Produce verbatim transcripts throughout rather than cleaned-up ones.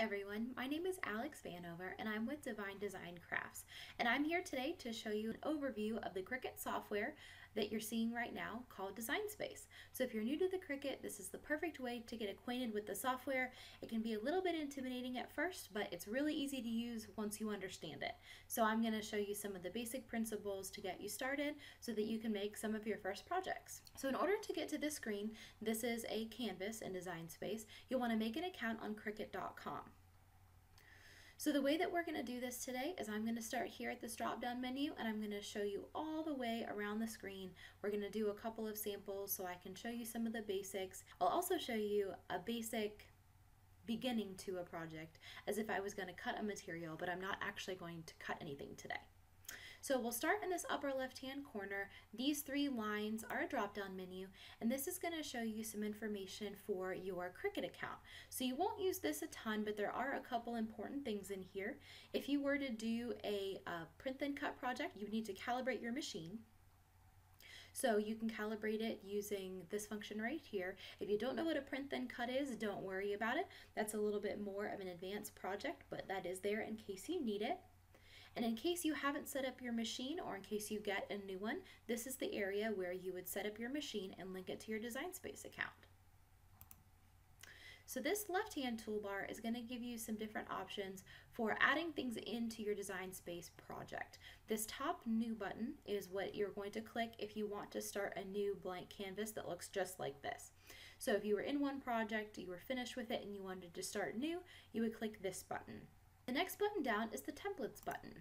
everyone, my name is Alex Vanover and I'm with Divine Design Crafts, and I'm here today to show you an overview of the Cricut software that you're seeing right now called Design Space. So if you're new to the Cricut, this is the perfect way to get acquainted with the software. It can be a little bit intimidating at first, but it's really easy to use once you understand it. So I'm going to show you some of the basic principles to get you started so that you can make some of your first projects. So in order to get to this screen, this is a canvas in Design Space. You'll want to make an account on Cricut dot com. So the way that we're going to do this today is I'm going to start here at this drop down menu and I'm going to show you all the way around the screen. We're going to do a couple of samples so I can show you some of the basics. I'll also show you a basic beginning to a project as if I was going to cut a material, but I'm not actually going to cut anything today. So we'll start in this upper left-hand corner. These three lines are a drop-down menu, and this is going to show you some information for your Cricut account. So you won't use this a ton, but there are a couple important things in here. If you were to do a uh, print and cut project, you need to calibrate your machine. So you can calibrate it using this function right here. If you don't know what a print then cut is, don't worry about it. That's a little bit more of an advanced project, but that is there in case you need it. And in case you haven't set up your machine, or in case you get a new one, this is the area where you would set up your machine and link it to your Design Space account. So this left-hand toolbar is going to give you some different options for adding things into your Design Space project. This top new button is what you're going to click if you want to start a new blank canvas that looks just like this. So if you were in one project, you were finished with it, and you wanted to start new, you would click this button. The next button down is the templates button.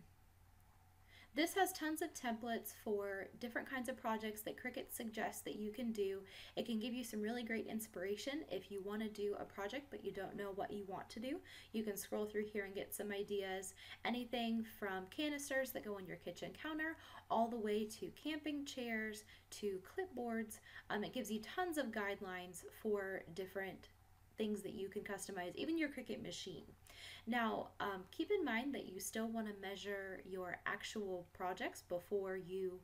This has tons of templates for different kinds of projects that Cricut suggests that you can do. It can give you some really great inspiration if you want to do a project but you don't know what you want to do. You can scroll through here and get some ideas. Anything from canisters that go on your kitchen counter all the way to camping chairs to clipboards. Um, it gives you tons of guidelines for different things that you can customize, even your Cricut machine. Now, um, keep in mind that you still want to measure your actual projects before you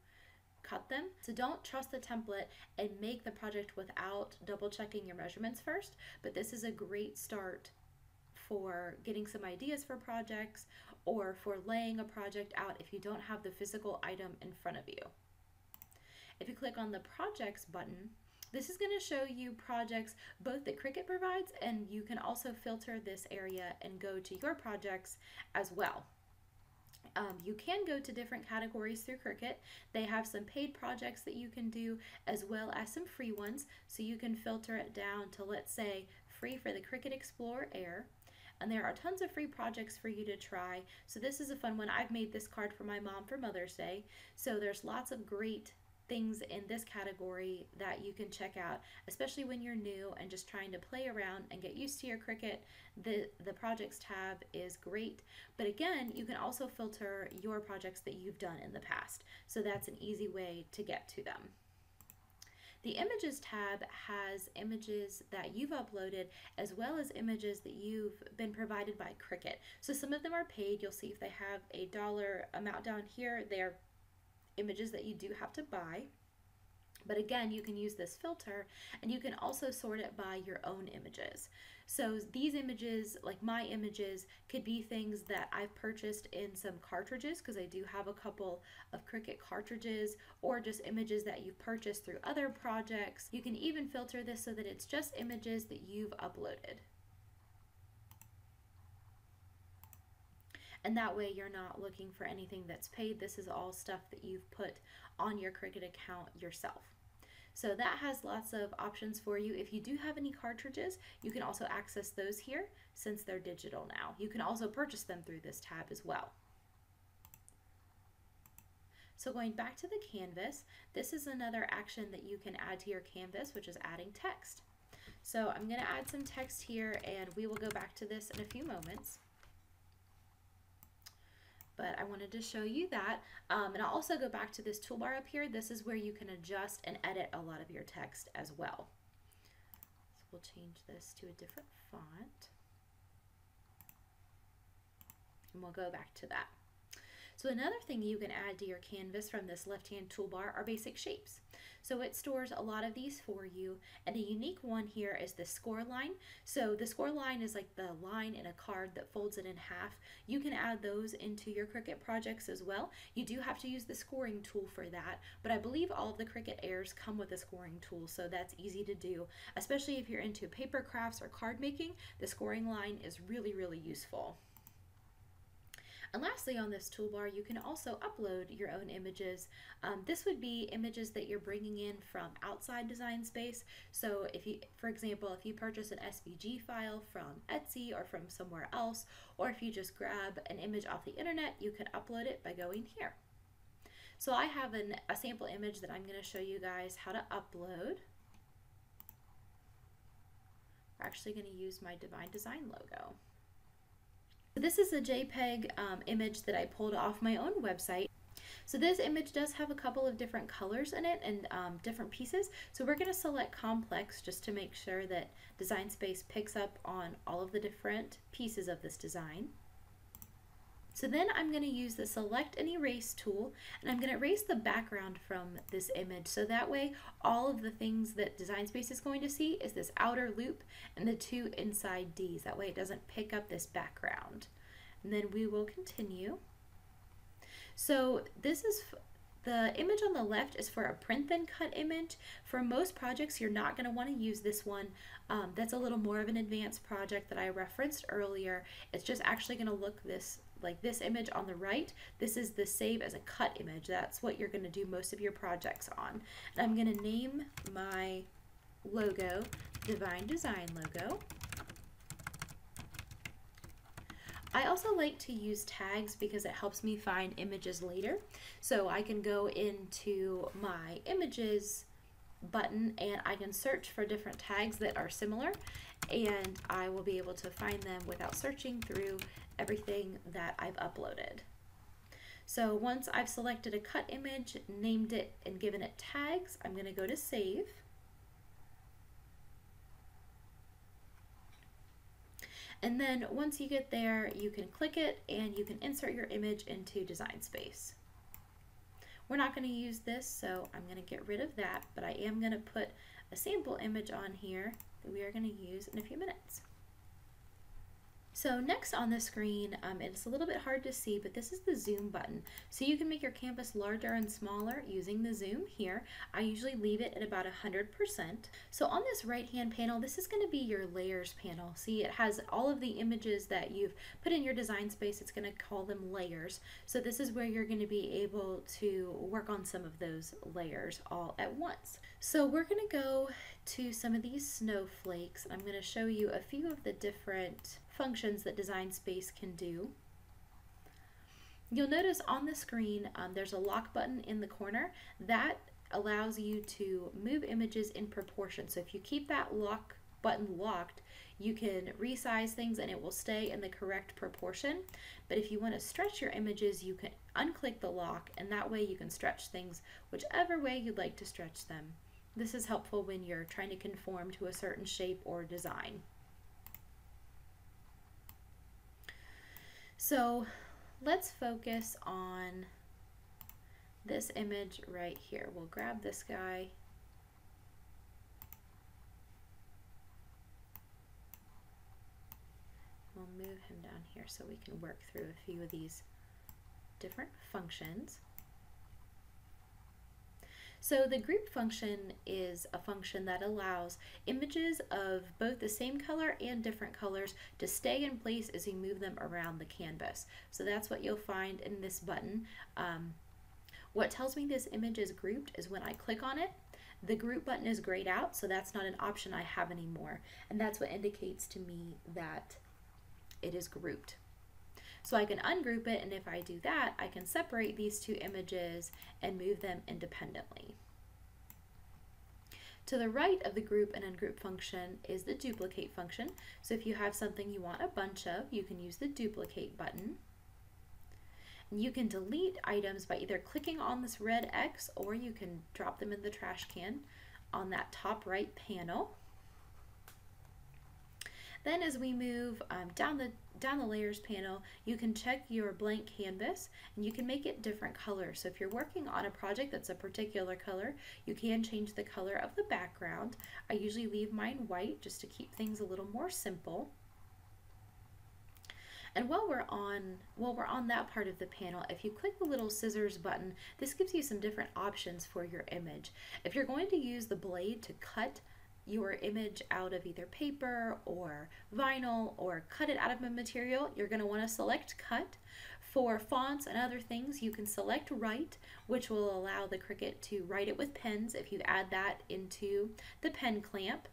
cut them. So don't trust the template and make the project without double checking your measurements first, but this is a great start for getting some ideas for projects or for laying a project out if you don't have the physical item in front of you. If you click on the projects button, this is going to show you projects both that Cricut provides, and you can also filter this area and go to your projects as well. Um, you can go to different categories through Cricut. They have some paid projects that you can do as well as some free ones. So you can filter it down to, let's say, free for the Cricut Explorer Air. And there are tons of free projects for you to try. So this is a fun one. I've made this card for my mom for Mother's Day. So there's lots of great things in this category that you can check out, especially when you're new and just trying to play around and get used to your Cricut. The, the projects tab is great, but again, you can also filter your projects that you've done in the past, so that's an easy way to get to them. The images tab has images that you've uploaded as well as images that you've been provided by Cricut. So some of them are paid. You'll see if they have a dollar amount down here, they're images that you do have to buy, but again, you can use this filter, and you can also sort it by your own images. So these images, like my images, could be things that I've purchased in some cartridges, because I do have a couple of Cricut cartridges, or just images that you've purchased through other projects. You can even filter this so that it's just images that you've uploaded. And that way you're not looking for anything that's paid. This is all stuff that you've put on your Cricut account yourself. So that has lots of options for you. If you do have any cartridges, you can also access those here since they're digital now. You can also purchase them through this tab as well. So going back to the canvas, this is another action that you can add to your canvas, which is adding text. So I'm going to add some text here, and we will go back to this in a few moments. But I wanted to show you that. Um, and I'll also go back to this toolbar up here. This is where you can adjust and edit a lot of your text as well. So we'll change this to a different font. And we'll go back to that. So another thing you can add to your canvas from this left-hand toolbar are basic shapes. So it stores a lot of these for you, and a unique one here is the score line. So the score line is like the line in a card that folds it in half. You can add those into your Cricut projects as well. You do have to use the scoring tool for that, but I believe all of the Cricut Airs come with a scoring tool, so that's easy to do, especially if you're into paper crafts or card making. The scoring line is really, really useful. And lastly, on this toolbar, you can also upload your own images. Um, this would be images that you're bringing in from outside Design Space. So if you, for example, if you purchase an S V G file from Etsy or from somewhere else, or if you just grab an image off the internet, you can upload it by going here. So I have an, a sample image that I'm going to show you guys how to upload. We're actually going to use my Divine Design logo. This is a JPEG um, image that I pulled off my own website. So this image does have a couple of different colors in it and um, different pieces. So we're going to select complex just to make sure that Design Space picks up on all of the different pieces of this design. So then I'm going to use the select and erase tool, and I'm going to erase the background from this image. So that way all of the things that Design Space is going to see is this outer loop and the two inside D's. That way it doesn't pick up this background. And then we will continue. So this is the image on the left is for a print then cut image. For most projects, you're not going to want to use this one. Um, that's a little more of an advanced project that I referenced earlier. It's just actually going to look this like this image on the right. This is the save as a cut image. That's what you're going to do most of your projects on. And I'm going to name my logo Divine Design logo. I also like to use tags because it helps me find images later. So I can go into my images button and I can search for different tags that are similar, and I will be able to find them without searching through everything that I've uploaded. So once I've selected a cut image, named it, and given it tags, I'm going to go to save. And then once you get there, you can click it and you can insert your image into Design Space. We're not going to use this, so I'm going to get rid of that, but I am going to put a sample image on here that we are going to use in a few minutes. So next on the screen, um, it's a little bit hard to see, but this is the zoom button. So you can make your canvas larger and smaller using the zoom here. I usually leave it at about one hundred percent. So on this right-hand panel, this is gonna be your layers panel. See, it has all of the images that you've put in your Design Space. It's gonna call them layers. So this is where you're gonna be able to work on some of those layers all at once. So we're gonna go to some of these snowflakes. I'm gonna show you a few of the different functions that Design Space can do. You'll notice on the screen um, there's a lock button in the corner that allows you to move images in proportion. So if you keep that lock button locked, you can resize things and it will stay in the correct proportion. But if you want to stretch your images, you can unclick the lock, and that way you can stretch things whichever way you'd like to stretch them. This is helpful when you're trying to conform to a certain shape or design. So let's focus on this image right here. We'll grab this guy. We'll move him down here so we can work through a few of these different functions. So the group function is a function that allows images of both the same color and different colors to stay in place as you move them around the canvas. So that's what you'll find in this button. Um, what tells me this image is grouped is when I click on it. The group button is grayed out, so that's not an option I have anymore. And that's what indicates to me that it is grouped. So I can ungroup it, and if I do that, I can separate these two images and move them independently. To the right of the group and ungroup function is the duplicate function. So if you have something you want a bunch of, you can use the duplicate button. And you can delete items by either clicking on this red X, or you can drop them in the trash can on that top right panel. Then as we move um, down the down the layers panel, you can check your blank canvas and you can make it different colors. So if you're working on a project that's a particular color, you can change the color of the background. I usually leave mine white just to keep things a little more simple. And while we're on while we're on that part of the panel, if you click the little scissors button, this gives you some different options for your image. If you're going to use the blade to cut your image out of either paper or vinyl or cut it out of a material, you're going to want to select cut. For fonts and other things, you can select write, which will allow the Cricut to write it with pens if you add that into the pen clamp.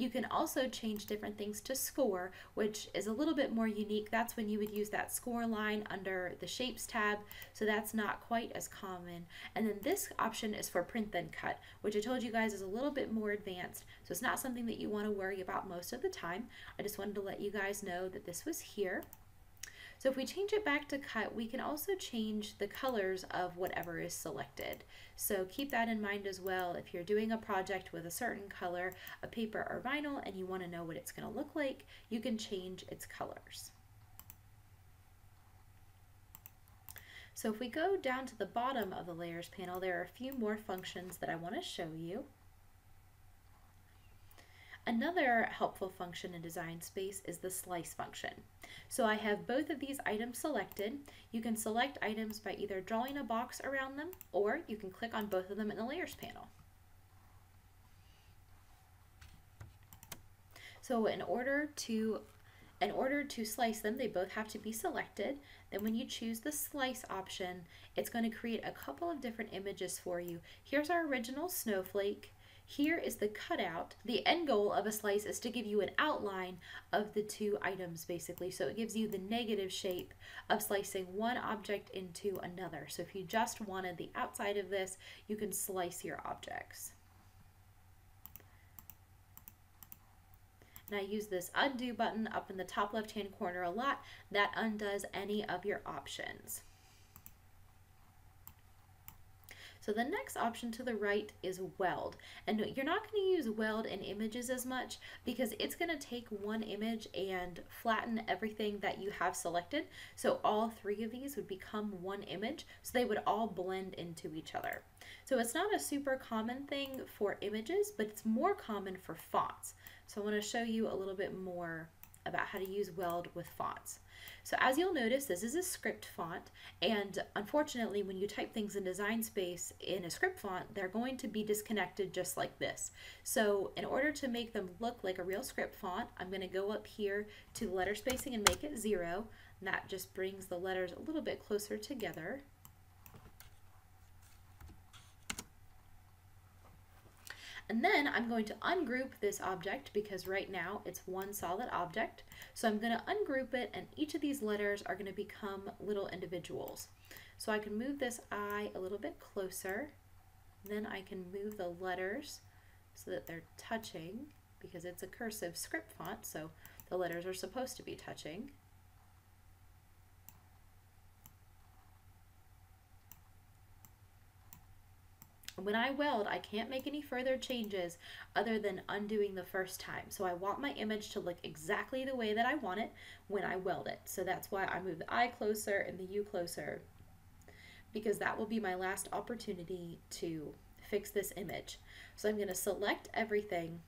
You can also change different things to score, which is a little bit more unique. That's when you would use that score line under the shapes tab, so that's not quite as common. And then this option is for print then cut, which I told you guys is a little bit more advanced, so it's not something that you want to worry about most of the time. I just wanted to let you guys know that this was here. So if we change it back to cut, we can also change the colors of whatever is selected. So keep that in mind as well. If you're doing a project with a certain color, a paper or vinyl, and you want to know what it's going to look like, you can change its colors. So if we go down to the bottom of the layers panel, there are a few more functions that I want to show you. Another helpful function in Design Space is the slice function. So I have both of these items selected. You can select items by either drawing a box around them, or you can click on both of them in the layers panel. So in order to in order to slice them, they both have to be selected. Then when you choose the slice option, it's going to create a couple of different images for you. Here's our original snowflake. Here is the cutout. The end goal of a slice is to give you an outline of the two items, basically. So it gives you the negative shape of slicing one object into another. So if you just wanted the outside of this, you can slice your objects. And I use this undo button up in the top left-hand corner a lot. That undoes any of your options. So the next option to the right is weld, and you're not going to use weld in images as much because it's going to take one image and flatten everything that you have selected. So all three of these would become one image, so they would all blend into each other. So it's not a super common thing for images, but it's more common for fonts. So I want to show you a little bit more about how to use weld with fonts. So as you'll notice, this is a script font, and unfortunately when you type things in Design Space in a script font, they're going to be disconnected just like this. So in order to make them look like a real script font, I'm going to go up here to letter spacing and make it zero, and that just brings the letters a little bit closer together. And then I'm going to ungroup this object because right now it's one solid object. So I'm going to ungroup it, and each of these letters are going to become little individuals. So I can move this I a little bit closer. Then I can move the letters so that they're touching because it's a cursive script font, so the letters are supposed to be touching. When I weld, I can't make any further changes other than undoing the first time. So I want my image to look exactly the way that I want it when I weld it. So that's why I move the I closer and the U closer, because that will be my last opportunity to fix this image. So I'm going to select everything.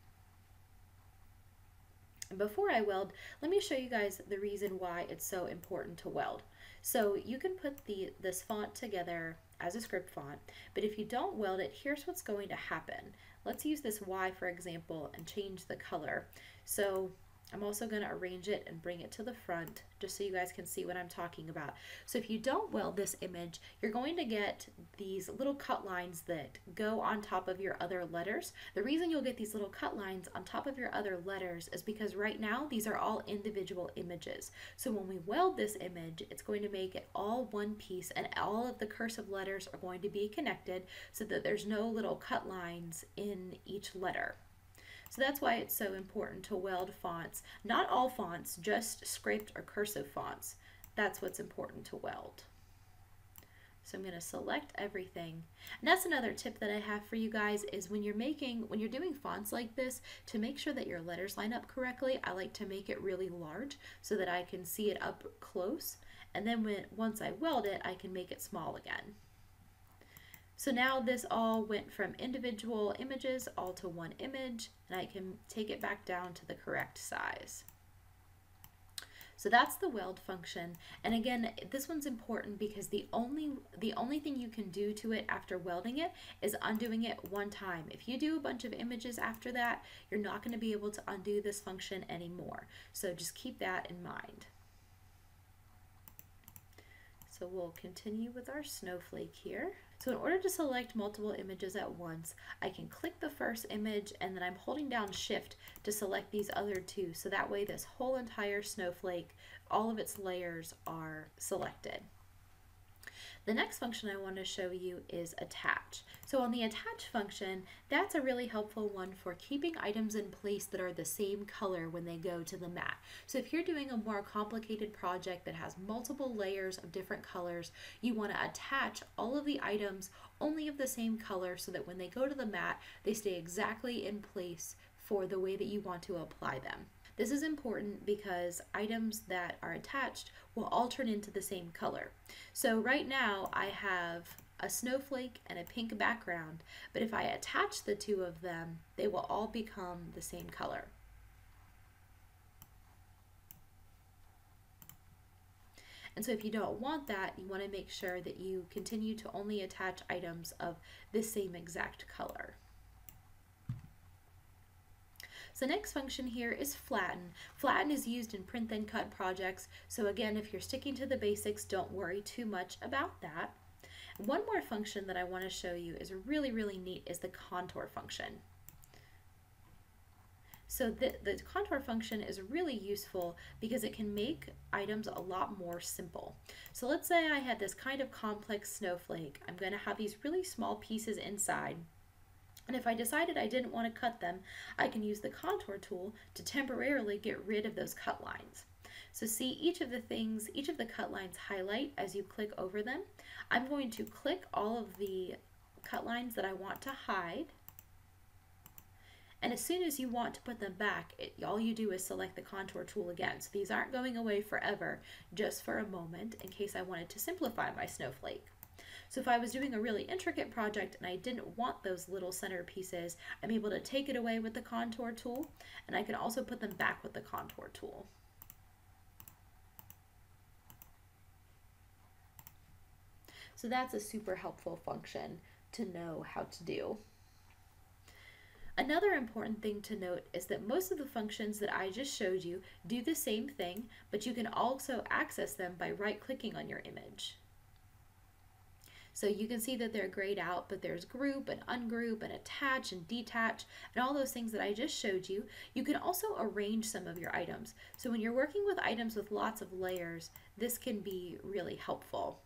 And before I weld, let me show you guys the reason why it's so important to weld. So you can put the this font together as a script font, but if you don't weld it, here's what's going to happen. Let's use this Y, for example, and change the color. So I'm also going to arrange it and bring it to the front just so you guys can see what I'm talking about. So if you don't weld this image, you're going to get these little cut lines that go on top of your other letters. The reason you'll get these little cut lines on top of your other letters is because right now these are all individual images. So when we weld this image, it's going to make it all one piece, and all of the cursive letters are going to be connected so that there's no little cut lines in each letter. So that's why it's so important to weld fonts. Not all fonts, just script or cursive fonts. That's what's important to weld. So I'm going to select everything. And that's another tip that I have for you guys is when you're making, when you're doing fonts like this, to make sure that your letters line up correctly, I like to make it really large so that I can see it up close. And then when, once I weld it, I can make it small again. So now this all went from individual images all to one image, and I can take it back down to the correct size. So that's the weld function. And again, this one's important because the only the only thing you can do to it after welding it is undoing it one time. If you do a bunch of images after that, you're not going to be able to undo this function anymore. So just keep that in mind. So we'll continue with our snowflake here. So in order to select multiple images at once, I can click the first image and then I'm holding down shift to select these other two. So that way this whole entire snowflake, all of its layers are selected. The next function I want to show you is attach. So on the attach function, that's a really helpful one for keeping items in place that are the same color when they go to the mat. So if you're doing a more complicated project that has multiple layers of different colors, you want to attach all of the items only of the same color so that when they go to the mat, they stay exactly in place for the way that you want to apply them. This is important because items that are attached will all turn into the same color. So right now I have a snowflake and a pink background, but if I attach the two of them, they will all become the same color. And so if you don't want that, you want to make sure that you continue to only attach items of the same exact color. So the next function here is flatten. Flatten is used in print then cut projects. So again, if you're sticking to the basics, don't worry too much about that. One more function that I want to show you is really, really neat is the contour function. So the, the contour function is really useful because it can make items a lot more simple. So let's say I had this kind of complex snowflake. I'm going to have these really small pieces inside. And if I decided I didn't want to cut them, I can use the contour tool to temporarily get rid of those cut lines. So see each of the things, each of the cut lines highlight as you click over them. I'm going to click all of the cut lines that I want to hide. And as soon as you want to put them back, it, all you do is select the contour tool again. So these aren't going away forever, just for a moment in case I wanted to simplify my snowflake. So if I was doing a really intricate project and I didn't want those little center pieces, I'm able to take it away with the contour tool, and I can also put them back with the contour tool. So that's a super helpful function to know how to do. Another important thing to note is that most of the functions that I just showed you do the same thing, but you can also access them by right-clicking on your image. So you can see that they're grayed out, but there's group and ungroup and attach and detach and all those things that I just showed you. You can also arrange some of your items. So when you're working with items with lots of layers, this can be really helpful.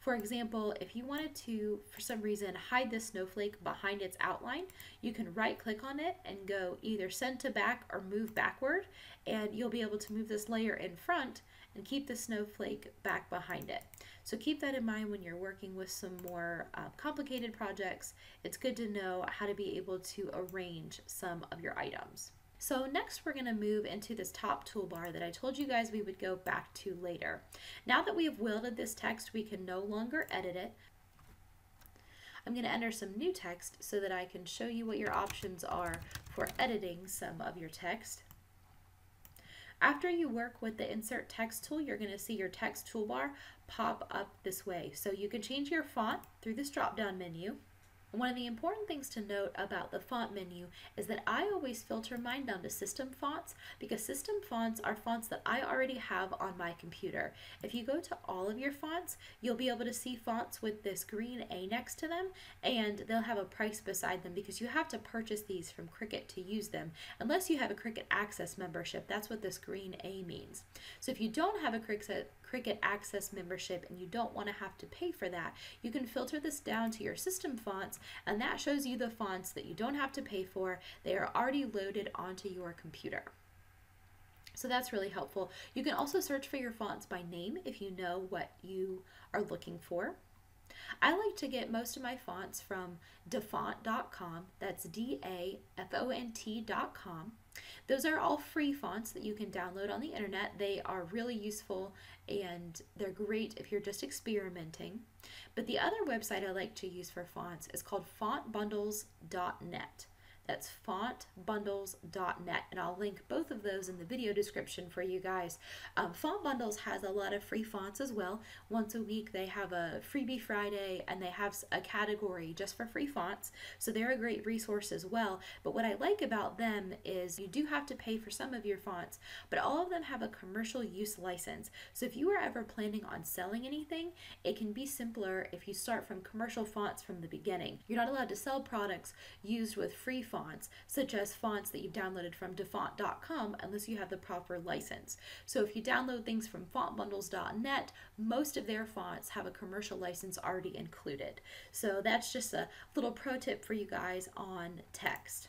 For example, if you wanted to, for some reason, hide this snowflake behind its outline, you can right-click on it and go either send to back or move backward, and you'll be able to move this layer in front and keep the snowflake back behind it. So keep that in mind when you're working with some more uh, complicated projects. It's good to know how to be able to arrange some of your items. So next we're going to move into this top toolbar that I told you guys we would go back to later. Now that we have welded this text, we can no longer edit it. I'm going to enter some new text so that I can show you what your options are for editing some of your text. After you work with the Insert Text tool, you're going to see your text toolbar pop up this way. So you can change your font through this drop-down menu. One of the important things to note about the font menu is that I always filter mine down to system fonts because system fonts are fonts that I already have on my computer. If you go to all of your fonts, you'll be able to see fonts with this green A next to them, and they'll have a price beside them because you have to purchase these from Cricut to use them. Unless you have a Cricut Access membership, that's what this green A means. So if you don't have a Cricut Cricut Access membership and you don't want to have to pay for that, you can filter this down to your system fonts, and that shows you the fonts that you don't have to pay for. They are already loaded onto your computer. So that's really helpful. You can also search for your fonts by name if you know what you are looking for. I like to get most of my fonts from DaFont dot com. That's D A F O N T dot com. Those are all free fonts that you can download on the internet. They are really useful and they're great if you're just experimenting. But the other website I like to use for fonts is called Font Bundles dot net. That's Font Bundles dot net, and I'll link both of those in the video description for you guys. Um, Font Bundles has a lot of free fonts as well. Once a week they have a Freebie Friday, and they have a category just for free fonts, so they're a great resource as well. But what I like about them is you do have to pay for some of your fonts, but all of them have a commercial use license. So if you are ever planning on selling anything, it can be simpler if you start from commercial fonts from the beginning. You're not allowed to sell products used with free fonts. Fonts, such as fonts that you've downloaded from DaFont dot com, unless you have the proper license. So if you download things from Font Bundles dot net, most of their fonts have a commercial license already included. So that's just a little pro tip for you guys on text.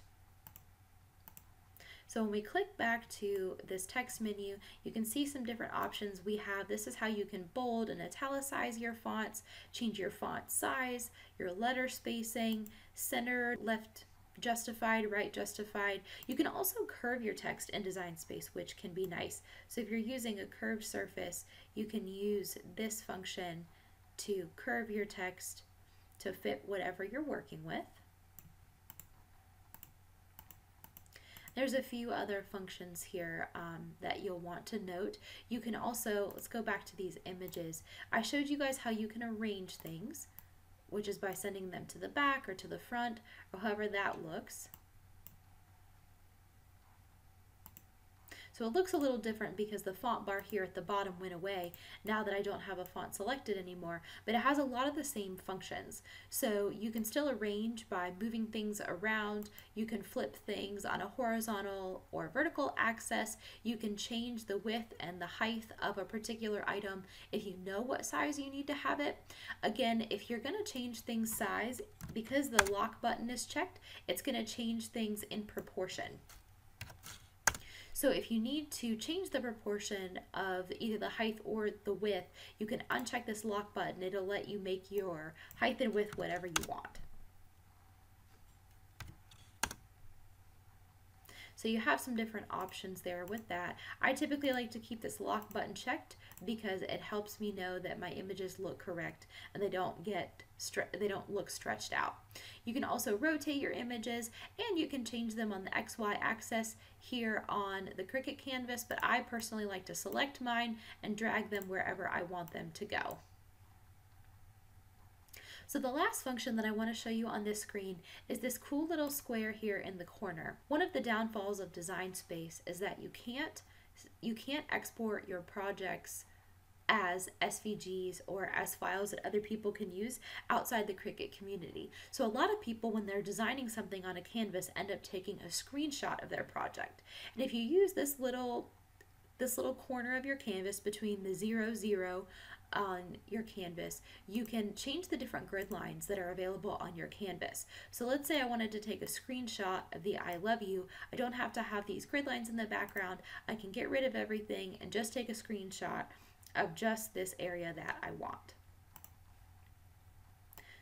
So when we click back to this text menu, you can see some different options we have. This is how you can bold and italicize your fonts, change your font size, your letter spacing, center, left justified, right justified. You can also curve your text in Design Space, which can be nice. So if you're using a curved surface, you can use this function to curve your text to fit whatever you're working with. There's a few other functions here um, that you'll want to note. You can also, let's go back to these images. I showed you guys how you can arrange things, which is by sending them to the back or to the front, or however that looks. So it looks a little different because the font bar here at the bottom went away now that I don't have a font selected anymore, but it has a lot of the same functions. So you can still arrange by moving things around. You can flip things on a horizontal or vertical axis. You can change the width and the height of a particular item if you know what size you need to have it. Again, if you're going to change things size, because the lock button is checked, it's going to change things in proportion. So if you need to change the proportion of either the height or the width, you can uncheck this lock button. It'll let you make your height and width whatever you want. So you have some different options there with that. I typically like to keep this lock button checked because it helps me know that my images look correct and they don't get they don't look stretched out. You can also rotate your images, and you can change them on the X Y axis here on the Cricut canvas, but I personally like to select mine and drag them wherever I want them to go. So the last function that I want to show you on this screen is this cool little square here in the corner. One of the downfalls of Design Space is that you can't you can't export your projects as S V Gs or as files that other people can use outside the Cricut community. So a lot of people, when they're designing something on a canvas, end up taking a screenshot of their project. And if you use this little this little corner of your canvas between the zero zero on your canvas, you can change the different grid lines that are available on your canvas. So let's say I wanted to take a screenshot of the I love you. I don't have to have these grid lines in the background. I can get rid of everything and just take a screenshot of just this area that I want.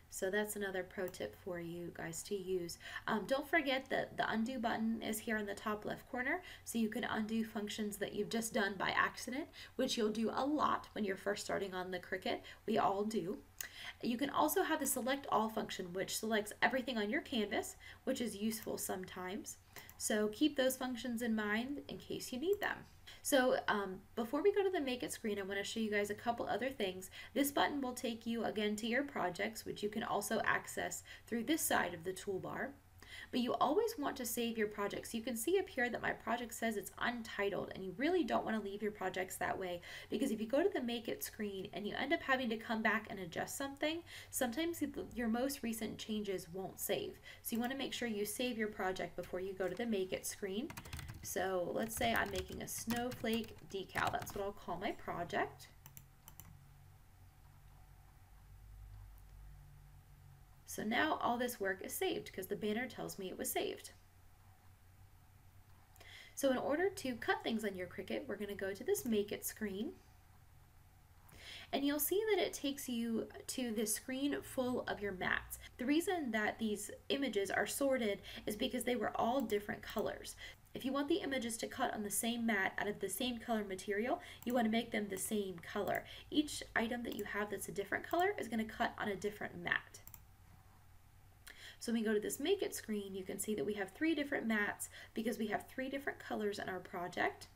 So that's another pro tip for you guys to use. Um, don't forget that the undo button is here in the top left corner, so you can undo functions that you've just done by accident, which you'll do a lot when you're first starting on the Cricut. We all do. You can also have the select all function, which selects everything on your canvas, which is useful sometimes. So keep those functions in mind in case you need them. So um, before we go to the Make It screen, I want to show you guys a couple other things. This button will take you again to your projects, which you can also access through this side of the toolbar. But you always want to save your projects. You can see up here that my project says it's untitled, and you really don't want to leave your projects that way, because if you go to the Make It screen and you end up having to come back and adjust something, sometimes your most recent changes won't save. So you want to make sure you save your project before you go to the Make It screen. So let's say I'm making a snowflake decal. That's what I'll call my project. So now all this work is saved because the banner tells me it was saved. So in order to cut things on your Cricut, we're going to go to this Make It screen. And you'll see that it takes you to this screen full of your mats. The reason that these images are sorted is because they were all different colors. If you want the images to cut on the same mat out of the same color material, you want to make them the same color. Each item that you have that's a different color is going to cut on a different mat. So when we go to this Make It screen, you can see that we have three different mats because we have three different colors in our project.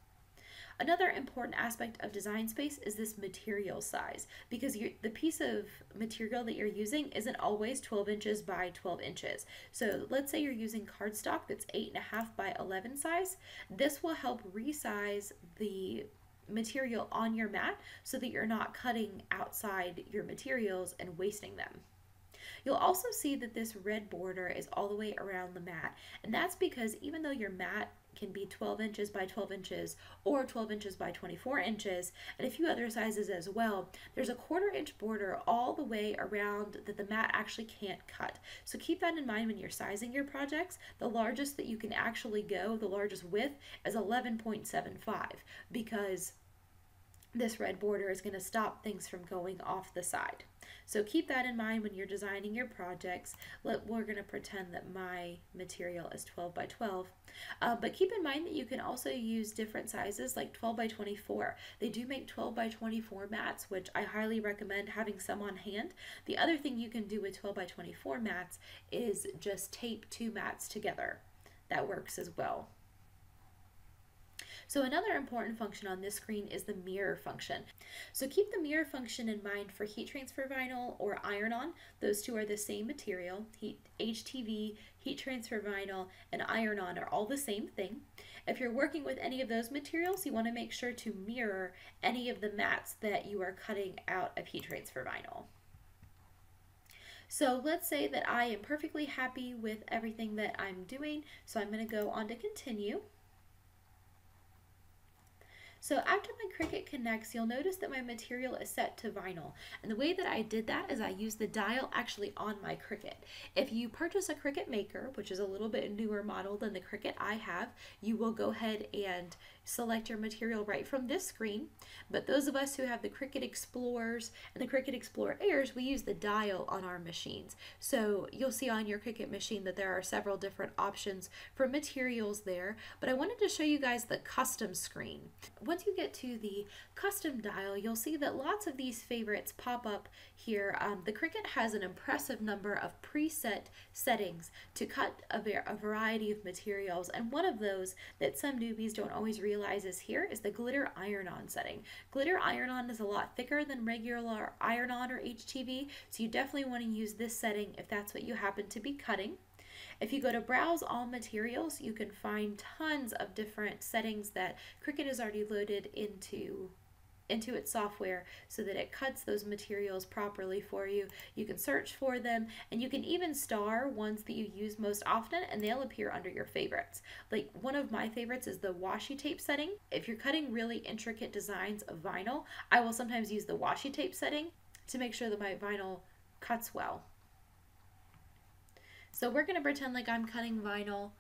Another important aspect of Design Space is this material size, because you, the piece of material that you're using isn't always twelve inches by twelve inches. So let's say you're using cardstock that's eight and a half by eleven size. This will help resize the material on your mat so that you're not cutting outside your materials and wasting them. You'll also see that this red border is all the way around the mat, and that's because even though your mat can be twelve inches by twelve inches or twelve inches by twenty-four inches and a few other sizes as well, there's a quarter inch border all the way around that the mat actually can't cut. So keep that in mind when you're sizing your projects. The largest that you can actually go, the largest width, is eleven point seven five, because this red border is going to stop things from going off the side. So keep that in mind when you're designing your projects. Let, we're going to pretend that my material is twelve by twelve. Uh, but keep in mind that you can also use different sizes, like twelve by twenty-four. They do make twelve by twenty-four mats, which I highly recommend having some on hand. The other thing you can do with twelve by twenty-four mats is just tape two mats together. That works as well. So another important function on this screen is the mirror function. So keep the mirror function in mind for heat transfer vinyl or iron-on. Those two are the same material. Heat, H T V, heat transfer vinyl, and iron-on are all the same thing. If you're working with any of those materials, you want to make sure to mirror any of the mats that you are cutting out of heat transfer vinyl. So let's say that I am perfectly happy with everything that I'm doing, so I'm going to go on to continue. So after my Cricut connects, you'll notice that my material is set to vinyl. And the way that I did that is I used the dial actually on my Cricut. If you purchase a Cricut Maker, which is a little bit newer model than the Cricut I have, you will go ahead and select your material right from this screen. But those of us who have the Cricut Explorers and the Cricut Explorer Airs, we use the dial on our machines. So you'll see on your Cricut machine that there are several different options for materials there. But I wanted to show you guys the custom screen. Once you get to the custom dial, you'll see that lots of these favorites pop up here. Um, the Cricut has an impressive number of preset settings to cut a, a variety of materials, and one of those that some newbies don't always realize is here is the glitter iron-on setting. Glitter iron-on is a lot thicker than regular iron-on or H T V, so you definitely want to use this setting if that's what you happen to be cutting. If you go to Browse All Materials, you can find tons of different settings that Cricut has already loaded into, into its software so that it cuts those materials properly for you. You can search for them, and you can even star ones that you use most often, and they'll appear under your favorites. Like, one of my favorites is the washi tape setting. If you're cutting really intricate designs of vinyl, I will sometimes use the washi tape setting to make sure that my vinyl cuts well. So we're going to pretend like I'm cutting vinyl,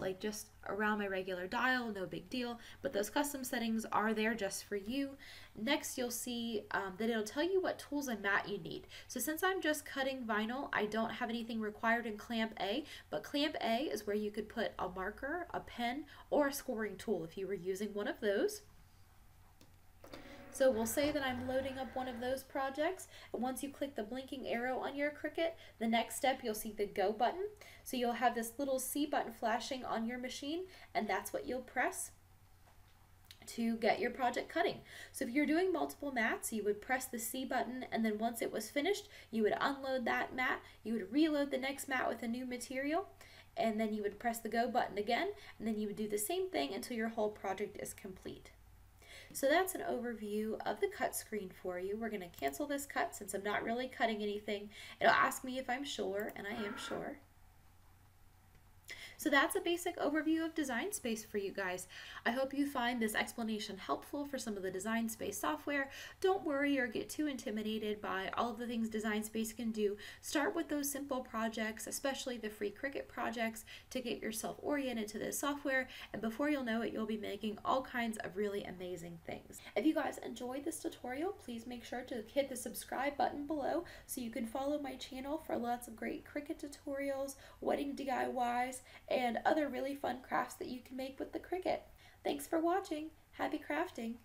like just around my regular dial, no big deal, but those custom settings are there just for you. Next, you'll see um, that it'll tell you what tools and mat you need. So since I'm just cutting vinyl, I don't have anything required in Clamp A, but Clamp A is where you could put a marker, a pen, or a scoring tool if you were using one of those. So we'll say that I'm loading up one of those projects, and once you click the blinking arrow on your Cricut, the next step you'll see the Go button. So you'll have this little C button flashing on your machine, and that's what you'll press to get your project cutting. So if you're doing multiple mats, you would press the C button, and then once it was finished, you would unload that mat, you would reload the next mat with a new material, and then you would press the Go button again, and then you would do the same thing until your whole project is complete. So that's an overview of the cut screen for you. We're going to cancel this cut since I'm not really cutting anything. It'll ask me if I'm sure, and I am sure. So that's a basic overview of Design Space for you guys. I hope you find this explanation helpful for some of the Design Space software. Don't worry or get too intimidated by all of the things Design Space can do. Start with those simple projects, especially the free Cricut projects, to get yourself oriented to this software, and before you'll know it, you'll be making all kinds of really amazing things. If you guys enjoyed this tutorial, please make sure to hit the subscribe button below so you can follow my channel for lots of great Cricut tutorials, wedding D I Ys, and other really fun crafts that you can make with the Cricut. Thanks for watching. Happy crafting!